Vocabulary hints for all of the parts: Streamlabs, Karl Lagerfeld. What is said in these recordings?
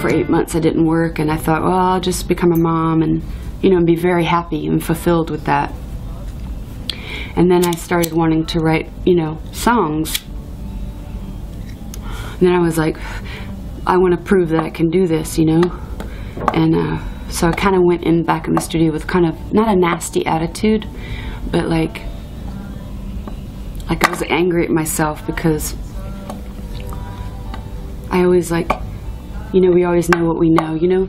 for 8 months I didn't work, and I thought, well, I'll just become a mom and, you know, and be very happy and fulfilled with that. And then I started wanting to write, you know, songs. And then I was like, I want to prove that I can do this, you know. And so I kind of went in back in the studio with kind of, not a nasty attitude, but like I was angry at myself, because I always, like, you know, we always know what we know, you know.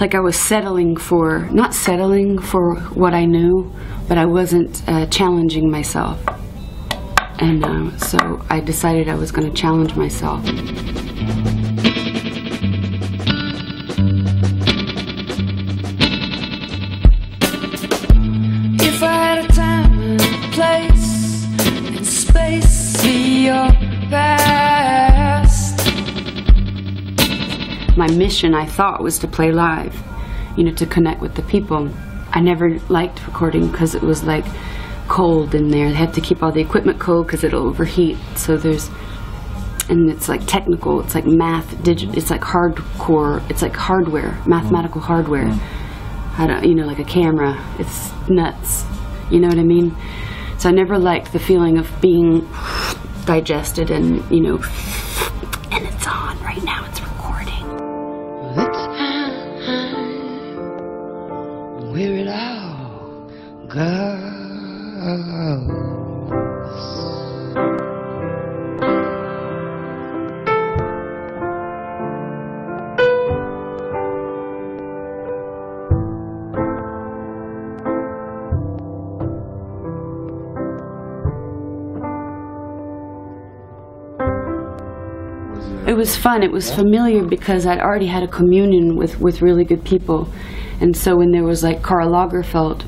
Like I was settling for, not settling for what I knew, but I wasn't challenging myself. And so I decided I was going to challenge myself. If I had a time and a place and space, see your past. My mission, I thought, was to play live, you know, to connect with the people. I never liked recording because it was like cold in there. They had to keep all the equipment cold because it'll overheat. So there's, and it's like technical, it's like math, it's like hardcore, it's like hardware, mathematical hardware. I don't, you know, like a camera, it's nuts, you know what I mean? So I never liked the feeling of being digested and, you know, and it's on right now, it's recording. It's time where it all goes. It was fun, it was familiar, because I'd already had a communion with really good people. And so when there was like Karl Lagerfeld